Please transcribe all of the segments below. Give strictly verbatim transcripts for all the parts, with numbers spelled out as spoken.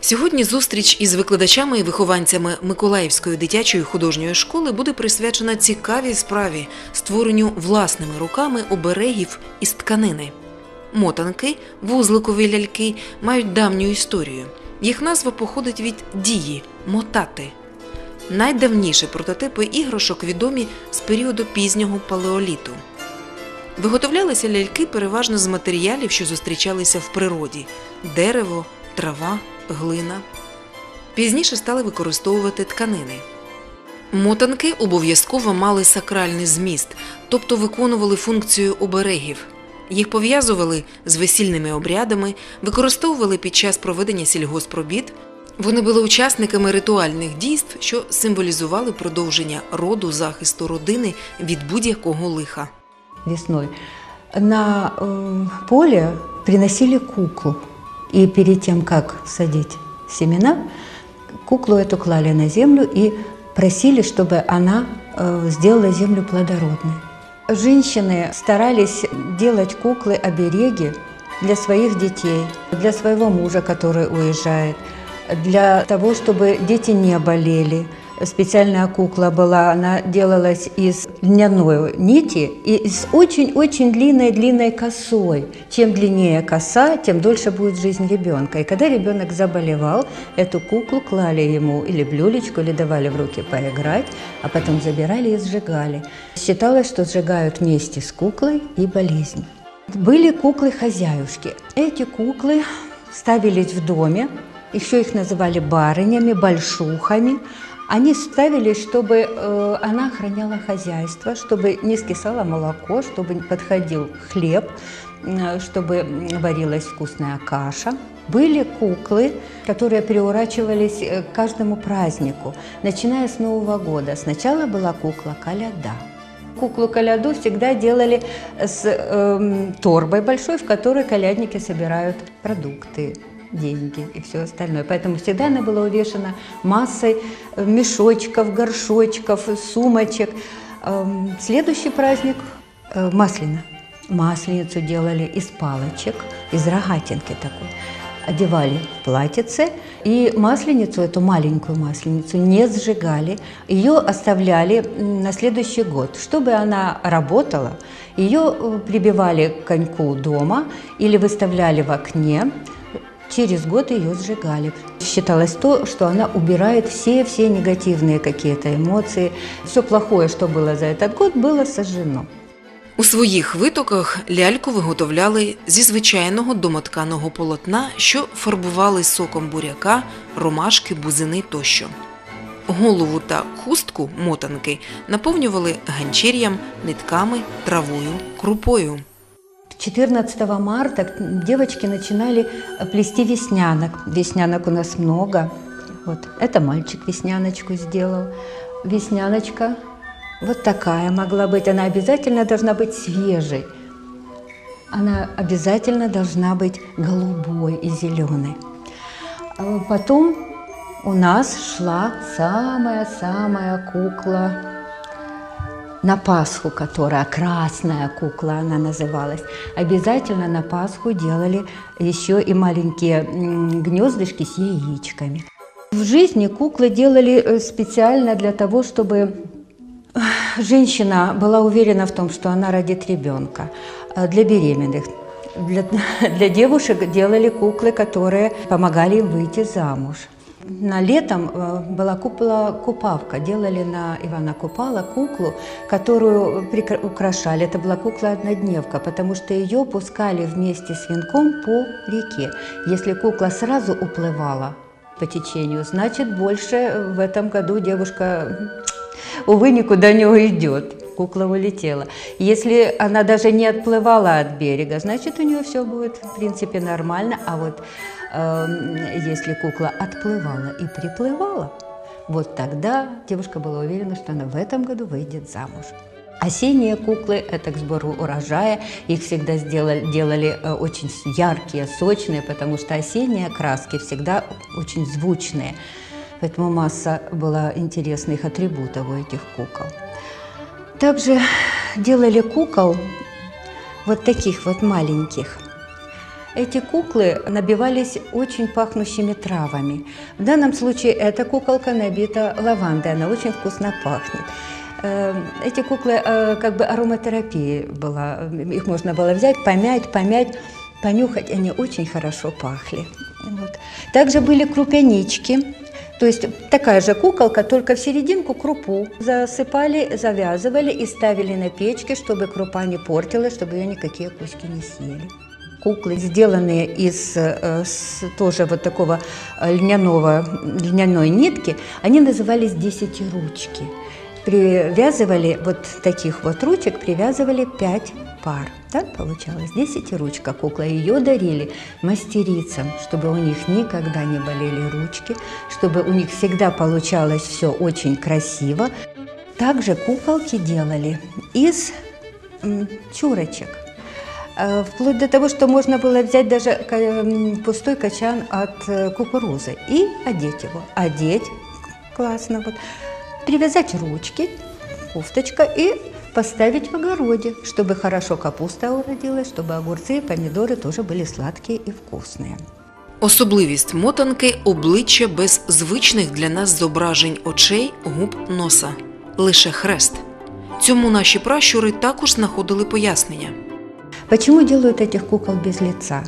Сьогодні зустріч із викладачами і вихованцями Миколаївської дитячої художньої школи буде присвячена цікавій справі – створенню власними руками оберегів із тканини. Мотанки, вузликові ляльки, мають давню історію. Їх назва походить від дії – мотати. Найдавніші прототипи іграшок відомі з періоду пізнього палеоліту. Виготовлялися ляльки переважно з матеріалів, що зустрічалися в природі – дерево, трава, глина. Пізніше стали використовувати тканини. Мотанки обов'язково мали сакральний зміст, тобто виконували функцію оберегів. Їх пов'язували з весільними обрядами, використовували під час проведення сільгоспробіт. Вони були учасниками ритуальних дійств, що символізували продовження роду, захисту родини від будь-якого лиха. Весною на э, полі приносили куклу. И перед тем, как садить семена, куклу эту клали на землю и просили, чтобы она сделала землю плодородной. Женщины старались делать куклы-обереги для своих детей, для своего мужа, который уезжает, для того, чтобы дети не болели. Специальная кукла была, она делалась из льняной нити и с очень-очень длинной-длинной косой. Чем длиннее коса, тем дольше будет жизнь ребенка. И когда ребенок заболевал, эту куклу клали ему или блюдечку, или давали в руки поиграть, а потом забирали и сжигали. Считалось, что сжигают вместе с куклой и болезнь. Были куклы-хозяюшки. Эти куклы ставились в доме, еще их называли барынями, большухами. Они ставились, чтобы э, она охраняла хозяйство, чтобы не скисало молоко, чтобы подходил хлеб, э, чтобы варилась вкусная каша. Были куклы, которые приурочивались к каждому празднику, начиная с Нового года. Сначала была кукла Коляда. Куклу-коляду всегда делали с э, торбой большой, в которой колядники собирают продукты, деньги и все остальное. Поэтому всегда она была увешана массой мешочков, горшочков, сумочек. Следующий праздник – маслина. Масленицу делали из палочек, из рогатинки такой. Одевали платьице, и масленицу, эту маленькую масленицу, не сжигали. Ее оставляли на следующий год, чтобы она работала. Ее прибивали к коньку дома или выставляли в окне. Через год ее сжигали. Считалось то, что она убирает все-все негативные какие-то эмоции. Все плохое, что было за этот год, было сожжено. У своїх витоках ляльку виготовляли зі звичайного домотканого полотна, що фарбували соком буряка, ромашки, бузини тощо. Голову та хустку мотанки наповнювали ганчір'ям, нитками, травою, крупою. четырнадцатого марта девочки начинали плести веснянок. Веснянок у нас много. Вот. Это мальчик весняночку сделал. Весняночка вот такая могла быть. Она обязательно должна быть свежей. Она обязательно должна быть голубой и зеленой. Потом у нас шла самая-самая кукла на Пасху, которая красная кукла, она называлась. Обязательно на Пасху делали еще и маленькие гнездышки с яичками. В жизни куклы делали специально для того, чтобы женщина была уверена в том, что она родит ребенка. Для беременных, для, для девушек делали куклы, которые помогали им выйти замуж. На летом была кукла Купавка, делали на Ивана Купала куклу, которую украшали. Это была кукла-однодневка, потому что ее пускали вместе с венком по реке. Если кукла сразу уплывала по течению, значит, больше в этом году девушка, увы, никуда не уйдет. Кукла улетела. Если она даже не отплывала от берега, значит, у нее все будет, в принципе, нормально. А вот если кукла отплывала и приплывала, вот тогда девушка была уверена, что она в этом году выйдет замуж. Осенние куклы – это к сбору урожая. Их всегда сделали, делали очень яркие, сочные, потому что осенние краски всегда очень звучные. Поэтому масса была интересных атрибутов у этих кукол. Также делали кукол вот таких вот маленьких. Эти куклы набивались очень пахнущими травами. В данном случае эта куколка набита лавандой, она очень вкусно пахнет. Эти куклы как бы ароматерапии была, их можно было взять, помять, помять, понюхать, они очень хорошо пахли. Вот. Также были крупянички, то есть такая же куколка, только в серединку крупу засыпали, завязывали и ставили на печке, чтобы крупа не портилась, чтобы ее никакие куски не съели. Куклы, сделанные из с, тоже вот такого льняного, льняной нитки, они назывались «десятиручки». Привязывали вот таких вот ручек, привязывали пять пар. Так получалось. Десятиручка кукла. Ее дарили мастерицам, чтобы у них никогда не болели ручки, чтобы у них всегда получалось все очень красиво. Также куколки делали из чурочек. Вплоть до того, что можно было взять даже пустой качан от кукурузы и одеть его. Одеть классно вот. Привязать ручки, кофточка, и поставить в огороде, чтобы хорошо капуста уродилась, чтобы огурцы и помідори теж були сладкі і вкусні. Особливість мотанки – обличчя без звичних для нас зображень очей, губ, носа. Лише хрест. Цьому наші пращури також знаходили пояснення. Почему делают этих кукол без лица?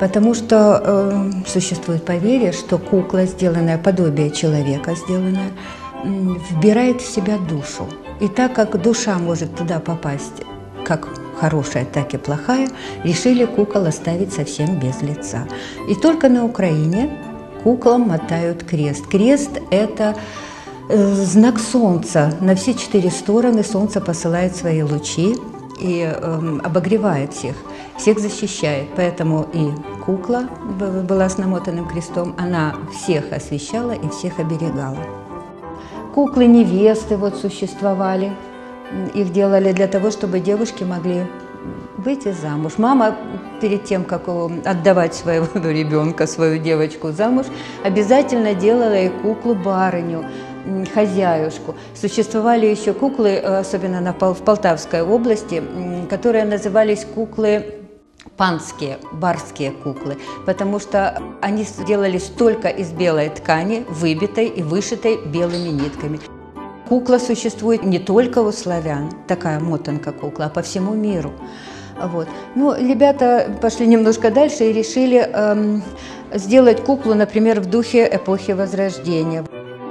Потому что э, существует поверье, что кукла, сделанная подобие человека, сделанная, вбирает в себя душу. И так как душа может туда попасть как хорошая, так и плохая, решили кукол оставить совсем без лица. И только на Украине куклам мотают крест. Крест – это знак солнца. На все четыре стороны солнце посылает свои лучи и э, обогревает всех, всех защищает. Поэтому и кукла была с намотанным крестом, она всех освещала и всех оберегала. Куклы-невесты вот существовали, их делали для того, чтобы девушки могли выйти замуж. Мама перед тем, как отдавать своего ребенка, свою девочку замуж, обязательно делала и куклу-барыню, хозяюшку. Существовали еще куклы, особенно в Полтавской области, которые назывались куклы панские, барские куклы, потому что они делались только из белой ткани, выбитой и вышитой белыми нитками. Кукла существует не только у славян, такая мотанка кукла, а по всему миру. Вот. Ну, ребята пошли немножко дальше и решили эм, сделать куклу, например, в духе эпохи Возрождения.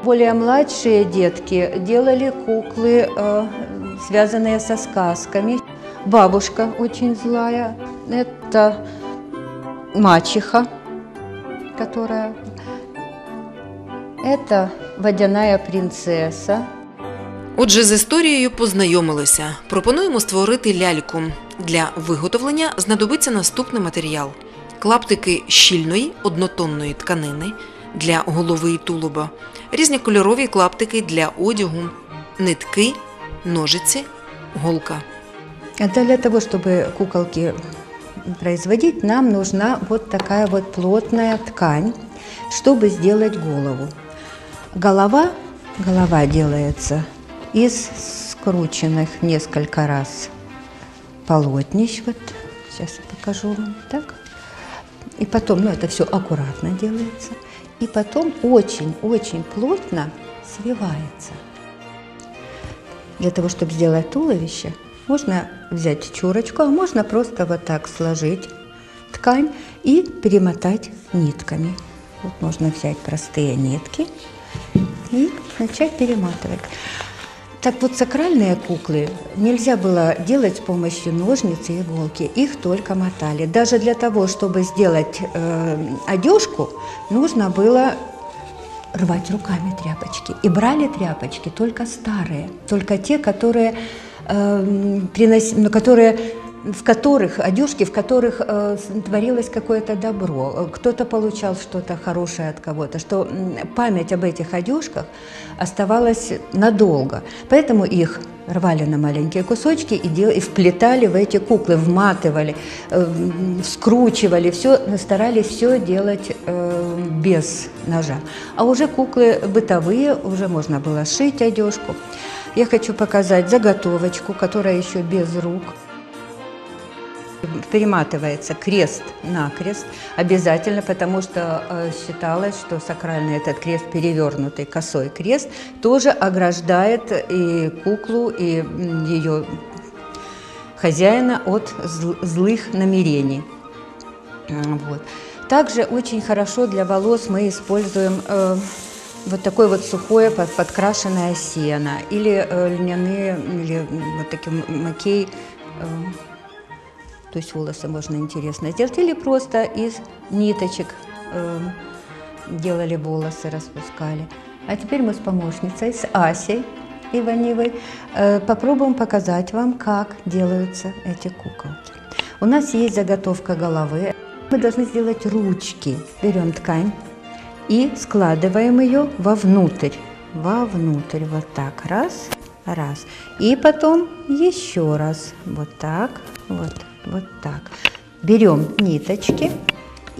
Более младшие детки делали куклы, э, связанные со сказками. Бабушка очень злая, это мачеха, которая, это водяная принцеса. Отже, з історією познайомилися. Пропонуємо створити ляльку. Для виготовлення знадобиться наступний матеріал. Клаптики щільної однотонної тканини для голови і тулуба, різнокольорові клаптики для одягу, нитки, ножиці, голка. А для того, чтобы куколки производить, нам нужна вот такая вот плотная ткань, чтобы сделать голову. Голова, голова делается из скрученных несколько раз полотнищ. Вот сейчас я покажу вам так. И потом, ну это все аккуратно делается. И потом очень-очень плотно свивается. Для того, чтобы сделать туловище, можно взять чурочку, а можно просто вот так сложить ткань и перемотать нитками. Вот можно взять простые нитки и начать перематывать. Так вот, сакральные куклы нельзя было делать с помощью ножниц и иголки, их только мотали. Даже для того, чтобы сделать э, одежку, нужно было рвать руками тряпочки. И брали тряпочки только старые, только те, которые... Приносили, которые, в которых одежки, в которых э, творилось какое-то добро, кто-то получал что-то хорошее от кого-то, что память об этих одежках оставалась надолго, поэтому их рвали на маленькие кусочки и, дел... и вплетали в эти куклы, вматывали, э, скручивали, все, старались все делать э, без ножа. А уже куклы бытовые, уже можно было сшить одежку. Я хочу показать заготовочку, которая еще без рук. Перематывается крест на крест обязательно, потому что э, считалось, что сакральный этот крест, перевернутый косой крест, тоже ограждает и куклу, и ее хозяина от зл злых намерений. Вот. Также очень хорошо для волос мы используем э, вот такое вот сухое подкрашенное сено или э, льняные, или вот таким макей. Э, То есть волосы можно интересно сделать, или просто из ниточек э, делали волосы, распускали. А теперь мы с помощницей, с Асей Иванивой, э, попробуем показать вам, как делаются эти куколки. У нас есть заготовка головы. Мы должны сделать ручки. Берем ткань и складываем ее вовнутрь. Вовнутрь, вот так, раз, раз. И потом еще раз, вот так, вот так. Вот так. Берем ниточки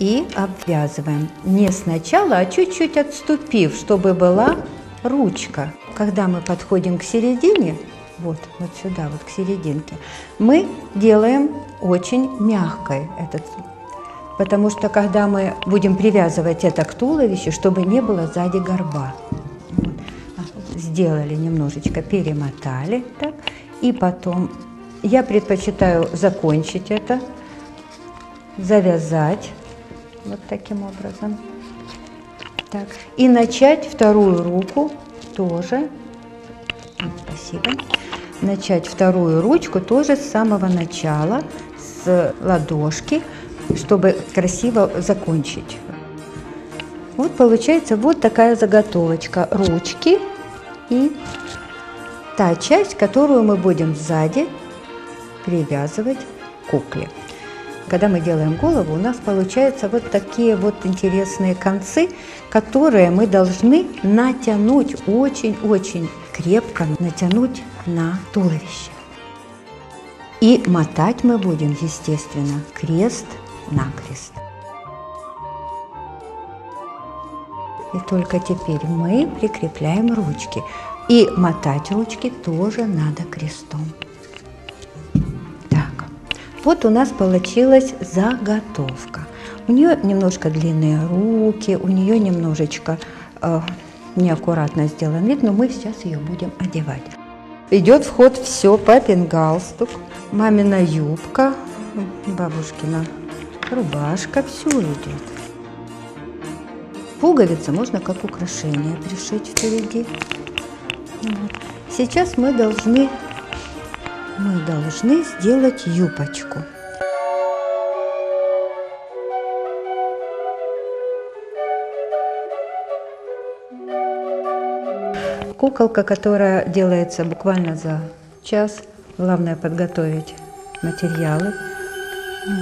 и обвязываем. Не сначала, а чуть-чуть отступив, чтобы была ручка. Когда мы подходим к середине, вот, вот сюда, вот к серединке, мы делаем очень мягкой этот, потому что когда мы будем привязывать это к туловищу, чтобы не было сзади горба. Сделали немножечко, перемотали так, и потом... Я предпочитаю закончить это, завязать вот таким образом. Так. И начать вторую руку тоже. Спасибо. Начать вторую ручку тоже с самого начала, с ладошки, чтобы красиво закончить. Вот получается вот такая заготовочка. Ручки и та часть, которую мы будем сзади привязывать к кукле. Когда мы делаем голову, у нас получаются вот такие вот интересные концы, которые мы должны натянуть очень-очень крепко, натянуть на туловище. И мотать мы будем, естественно, крест-накрест. И только теперь мы прикрепляем ручки. И мотать ручки тоже надо крестом. Вот у нас получилась заготовка. У нее немножко длинные руки, у нее немножечко э, неаккуратно сделан вид, но мы сейчас ее будем одевать. Идет в ход все: папин галстук, мамина юбка, бабушкина рубашка, все идет. Пуговицы можно как украшение пришить впереди. Вот. Сейчас мы должны... Мы должны сделать юбочку. Куколка, которая делается буквально за час. Главное подготовить материалы.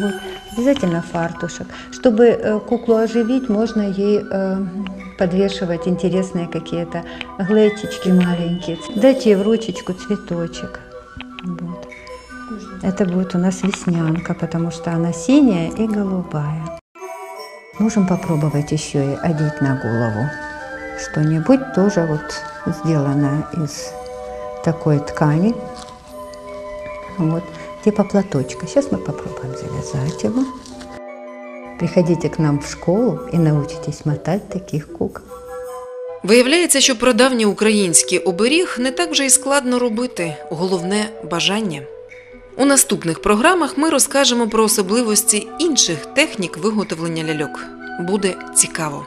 Вот. Обязательно фартушек. Чтобы куклу оживить, можно ей э, подвешивать интересные какие-то глетички маленькие. Дайте ей в ручечку цветочек. Вот. Это будет у нас веснянка, потому что она синяя и голубая. Можем попробовать еще и одеть на голову что-нибудь, тоже вот сделано из такой ткани. Вот, типа платочка. Сейчас мы попробуем завязать его. Приходите к нам в школу и научитесь мотать таких кукол. Виявляється, що прадавній український оберіг не так вже й складно робити, головне – бажання. У наступних програмах ми розкажемо про особливості інших технік виготовлення ляльок. Буде цікаво!